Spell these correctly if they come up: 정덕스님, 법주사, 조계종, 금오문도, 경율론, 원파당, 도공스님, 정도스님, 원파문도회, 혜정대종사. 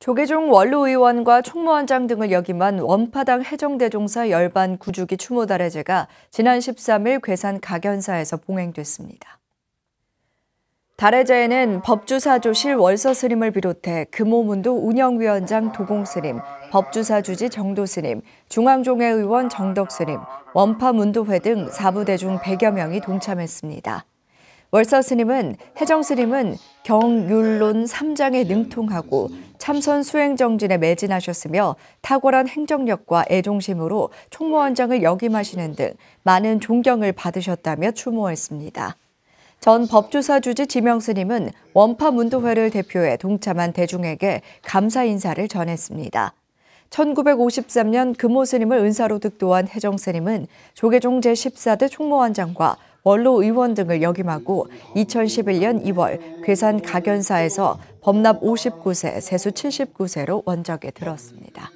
조계종 원로의원과 총무원장 등을 역임한 원파당 혜정대종사 열반 9주기 추모달례제가 지난 13일 괴산 각연사에서 봉행됐습니다. 달례제에는 법주사 조실 월서스님을 비롯해 금오문도 운영위원장 도공스님, 법주사 주지 정도스님, 중앙종회 의원 정덕스님, 원파문도회 등 사부대중 100여 명이 동참했습니다. 월서스님은 혜정스님은 경율론 3장에 능통하고 참선 수행정진에 매진하셨으며 탁월한 행정력과 애종심으로 총무원장을 역임하시는 등 많은 존경을 받으셨다며 추모했습니다. 전 법주사 주지 지명스님은 원파문도회를 대표해 동참한 대중에게 감사 인사를 전했습니다. 1953년 금오스님을 은사로 득도한 혜정스님은 조계종 제14대 총무원장과 원로의원 등을 역임하고 2011년 2월 괴산 각연사에서 범납 59세, 세수 79세로 원적에 들었습니다.